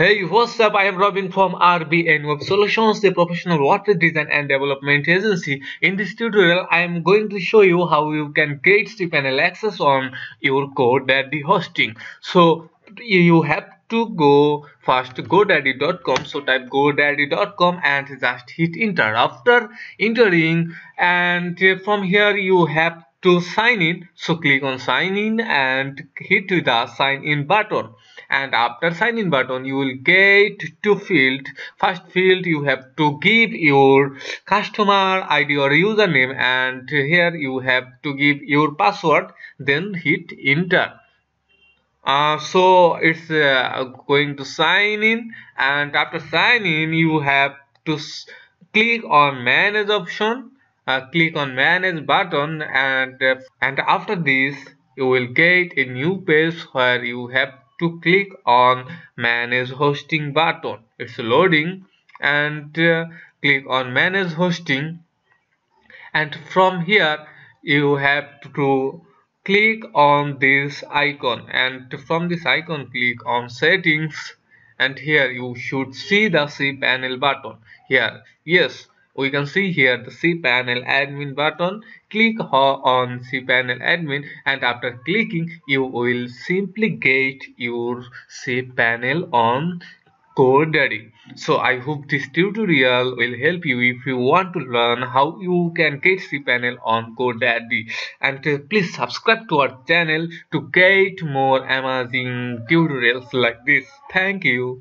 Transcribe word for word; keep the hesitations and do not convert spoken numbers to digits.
Hey, what's up? I am Robin from R B N Web Solutions, the professional website design and development agency. In this tutorial, I am going to show you how you can get cPanel access on your GoDaddy hosting. So you have to go first GoDaddy dot com. So type GoDaddy dot com and just hit enter. After entering, and from here you have to sign in. So click on sign in and hit the sign in button. And after sign in button, you will get two field. First field, you have to give your customer I D or username, and here you have to give your password, then hit enter. Uh, so it's uh, going to sign in, and after sign in you have to click on manage option, uh, click on manage button, and uh, and after this you will get a new page where you have to click on manage hosting button. It's loading, and uh, click on manage hosting, and from here you have to click on this icon, and from this icon click on settings, and here you should see the cPanel button. Here, yes, we can see here the cPanel admin button. Click on cPanel admin, and after clicking you will simply get your cPanel on GoDaddy. So I hope this tutorial will help you if you want to learn how you can get cPanel on GoDaddy. And uh, please subscribe to our channel to get more amazing tutorials like this. Thank you.